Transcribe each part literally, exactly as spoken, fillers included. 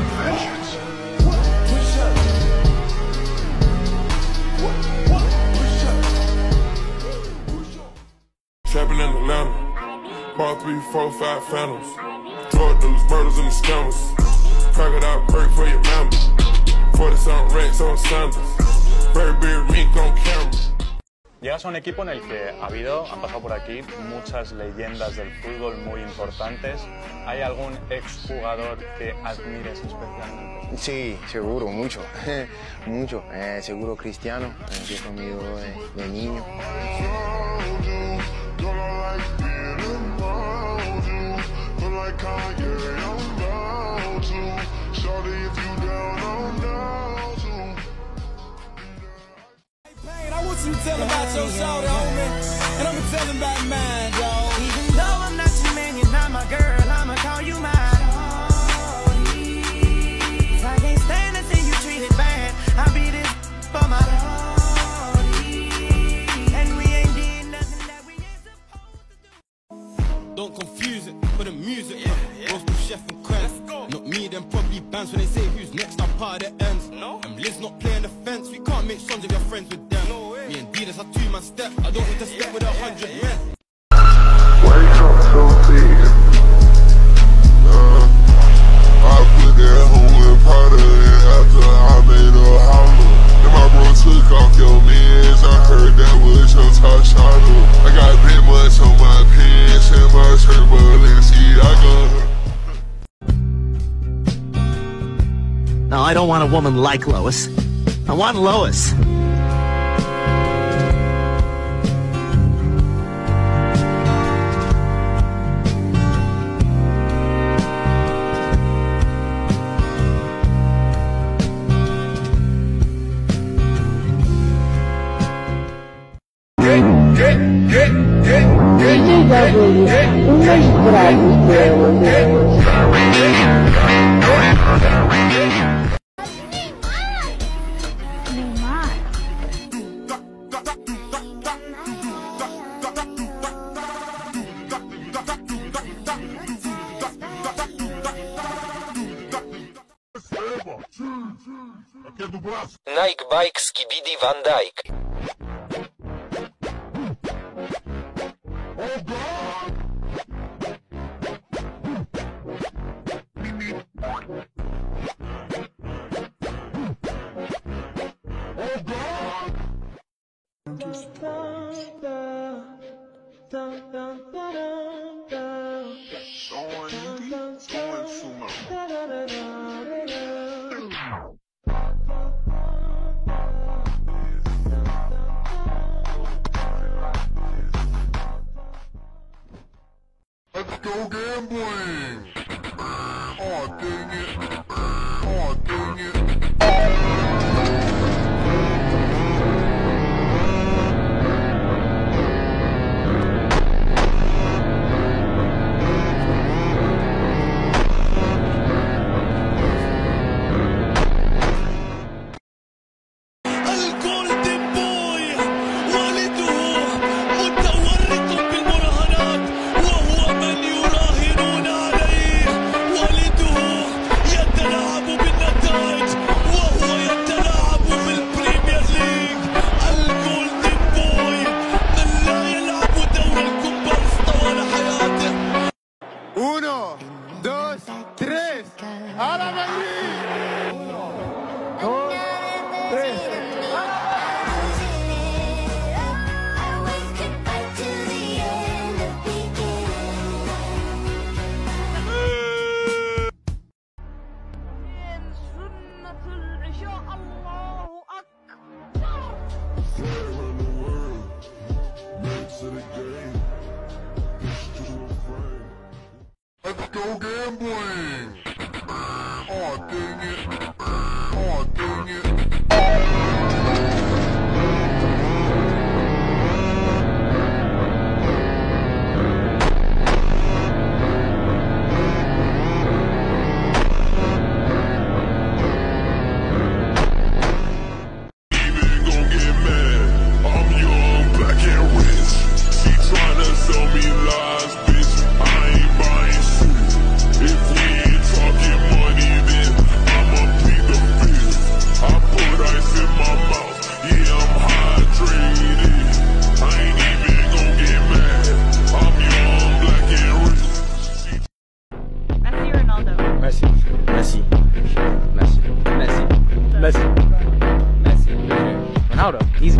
my vengeance. Trapping in Atlanta, bought three, four, five phantoms. Drug dudes, murders, and the scammers. Crocodile break for your mamma. forty-something racks on sandals. Burberry mink on camera. Llegas a un equipo en el que ha habido, han pasado por aquí muchas leyendas del fútbol muy importantes. ¿Hay algún exjugador que admires especialmente? Sí, seguro, mucho, mucho. Eh, seguro Cristiano, eh, que fue mi ídolo de, de niño. You tell him about your shoulder, homie, and I'ma tell him about mine, yo. Even though I'm not your man, you're not my girl, I'ma call you mine. If I can't stand it, then you treat it bad. I'll be this for my heart. And we ain't did nothing that we ain't supposed to do. Don't confuse it for the music, yeah, yeah. Roast with Chef and Crest. Not me, them probably bands when they say who's next, I'm part of the ends. No. And Liz not playing the fence, we can't make songs if you're friends with them. No. Me and D, that's a two-man step. I don't need to step with a hundred men. Wake up, filthy. Nah, I put that hole in powder after I made a holler. Then my bro took off your meds. I heard that was your top shadow. I got that much on my pants and my shirt, Balenciaga. Now, I don't want a woman like Lois. I want Lois. Nike Bike Skibidi Van Dyke. Oh God! Oh God! Go gambling! Oh, dang it! Oh, dang it! Go gambling! Oh, dang it! Oh, dang it! If we ain't talking money, then Messi. Messi. Messi. Messi. Messi. Ronaldo. Easy.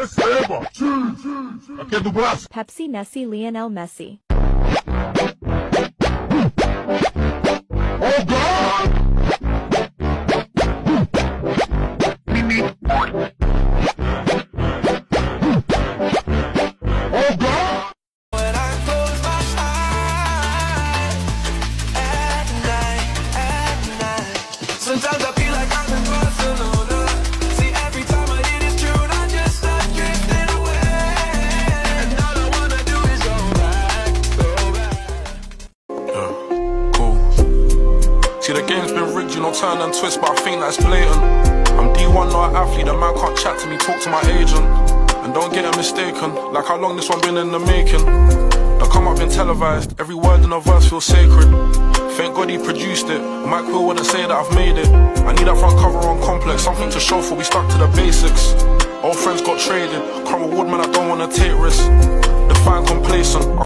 Receba! Aqui é do braço! Pepsi, Messi, Lionel Messi. Oh God! Mimi! Oh God! When I close my eyes at night, at night, sometimes I feel like I'm in Barcelona. The game's been rigged, you know, turn and twist, but I think that's blatant. I'm D one, not an athlete, the man can't chat to me, talk to my agent. And don't get it mistaken, like how long this one been in the making. The come up been televised, every word in the verse feels sacred. Thank God he produced it, Mike Will wouldn't say that I've made it. I need that front cover on Complex, something to show for we stuck to the basics. Old friends got traded, Cromwell Wood, man, I don't wanna take risks. Define complacent.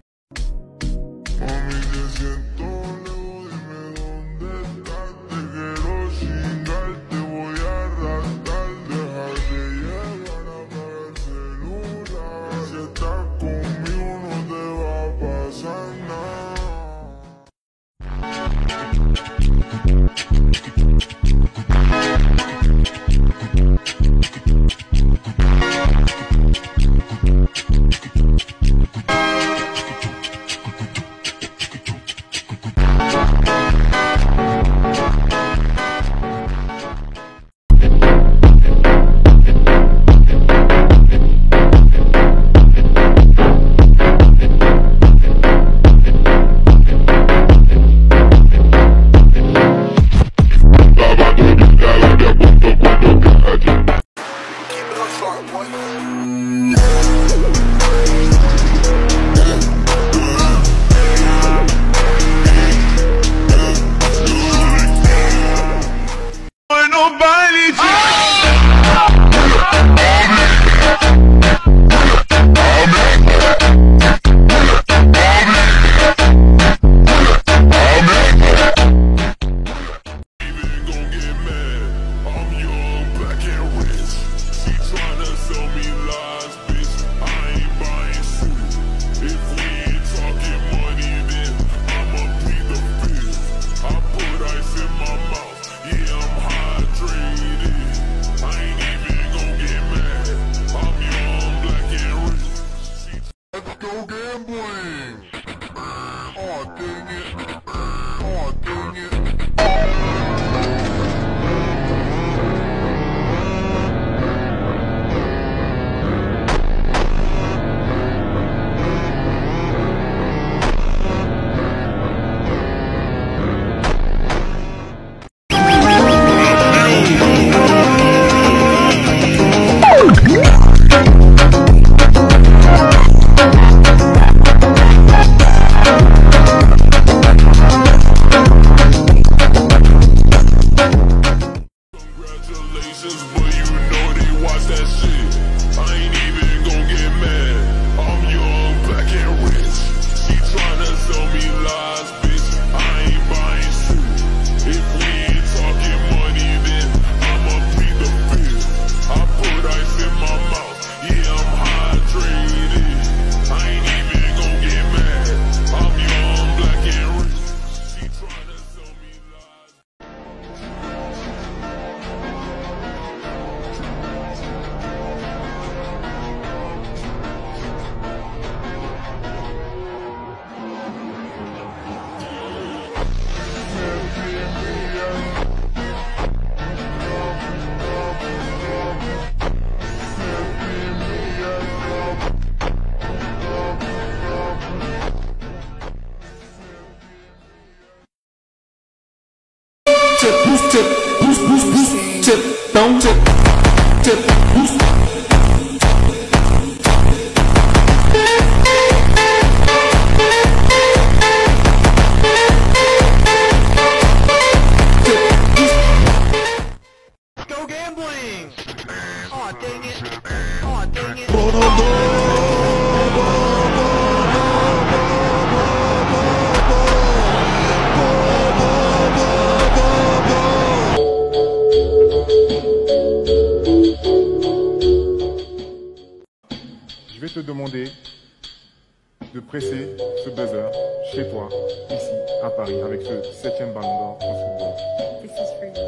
tip, who's tip, who's who's who's tip, don't tip, tip, who's go gambling. Aw, oh, dang it. Aw, oh, dang it. Oh. Je vais te demander de presser ce buzzer chez toi, ici, à Paris, avec ce septième ballon d'or en football. This is free.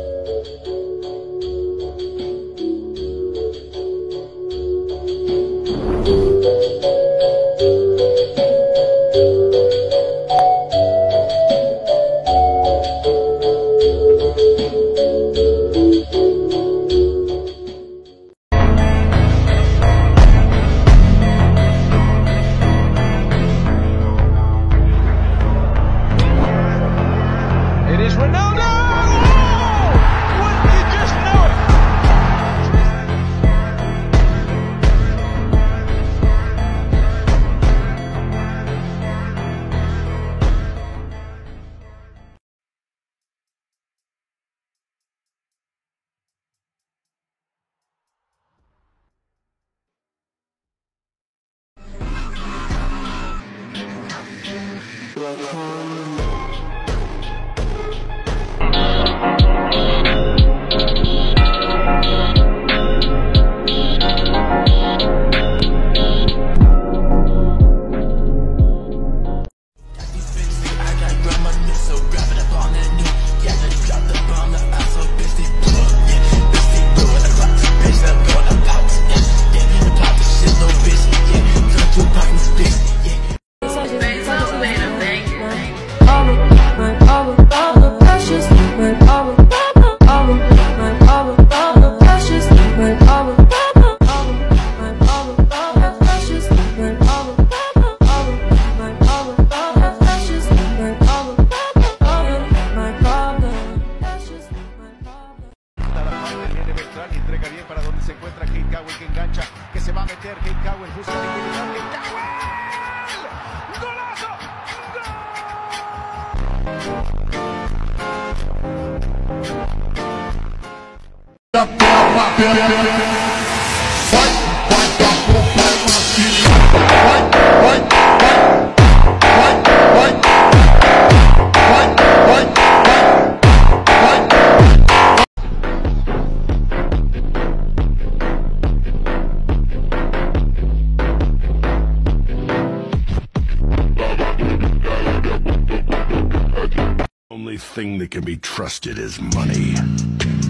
Thing that can be trusted is money.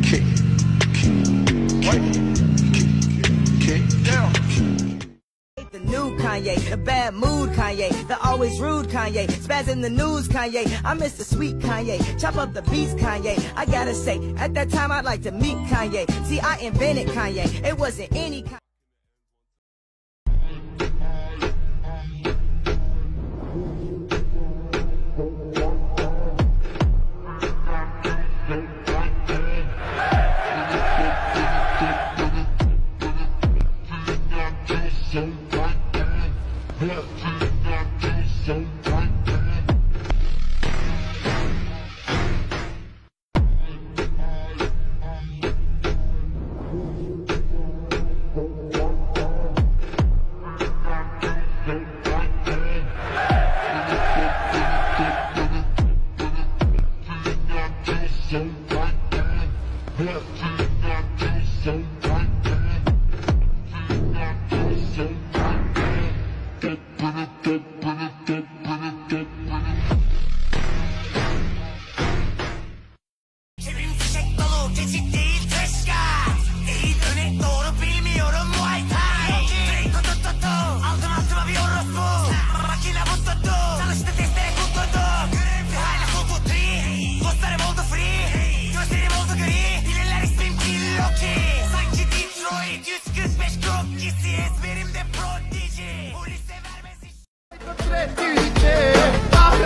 Kick, kick, kick, kick, kick, kick down. The new Kanye, the bad mood Kanye, the always rude Kanye, spaz in the news Kanye. I miss the sweet Kanye, chop up the beats Kanye. I gotta say, at that time I'd like to meet Kanye. See, I invented Kanye. It wasn't any Kanye.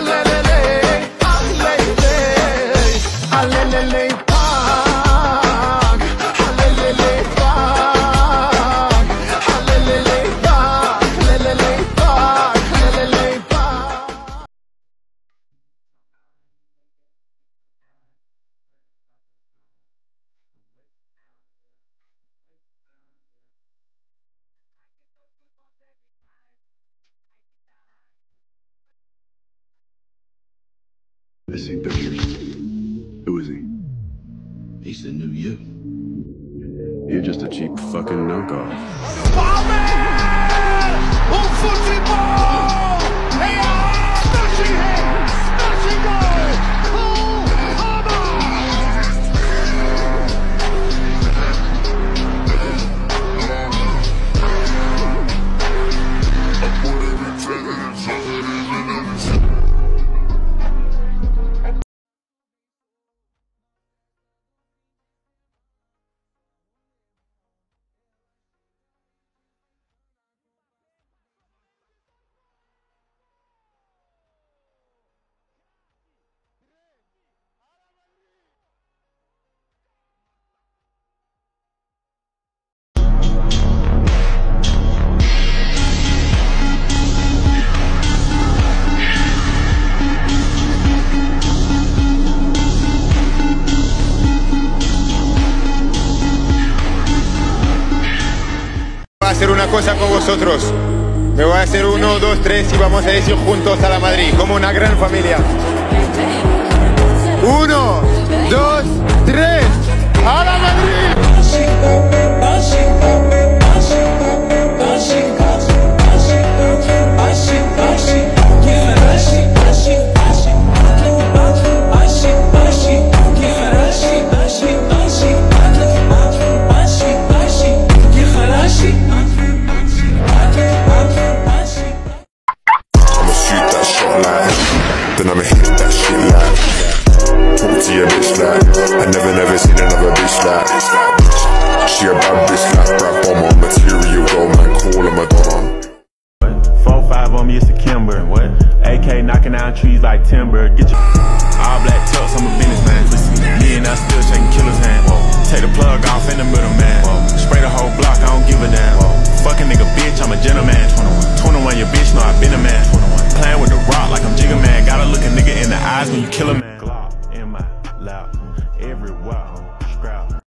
Let's Missing pictures. Who is he? He's the new you. You're just a cheap fucking knockoff. Hacer una cosa con vosotros. Me voy a hacer uno, dos, tres y vamos a ir juntos a la Madrid, como una gran familia. Uno, dos, tres, a la trees like timber, get your all black tux, I'm a businessman. Me and I still shaking killer's hand. Whoa. Take the plug off in the middle, man. Whoa. Spray the whole block, I don't give a damn. Whoa. Fucking nigga bitch, I'm a gentleman. twenty-one, twenty-one your bitch, know I been a man. twenty-one. Playing with the rock like I'm Jigga Man. Gotta look a nigga in the eyes when you kill a man. Glock in my lap, every wow, scrap.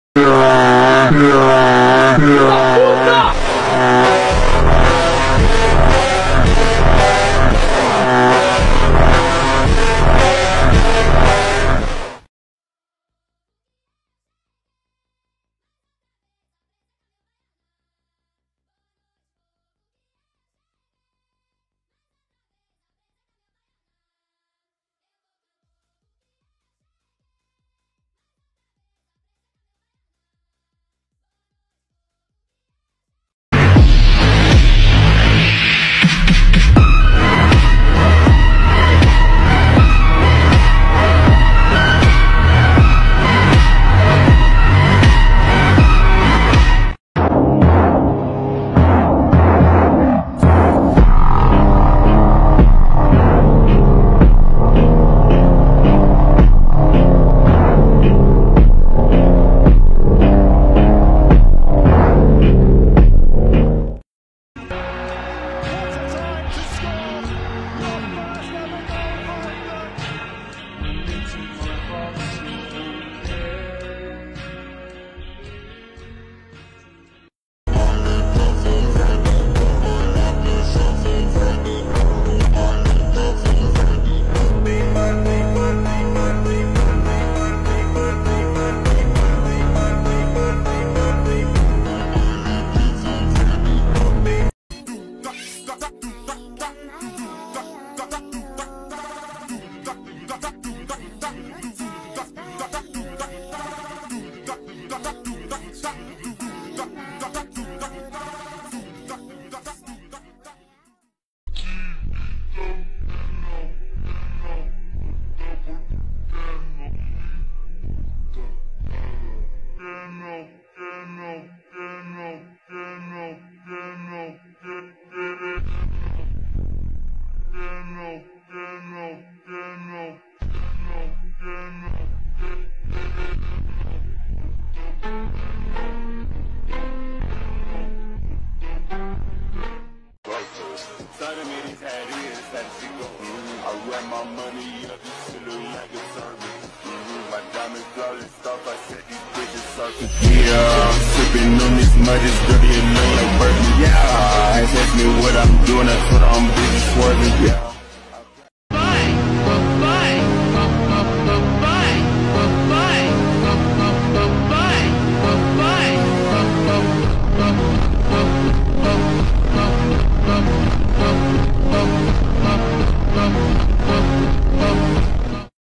Yeah, sipping on this mud, it's dirty and low like burden. Yeah, ask me what I'm doing, that's what I'm busy swerving. Yeah.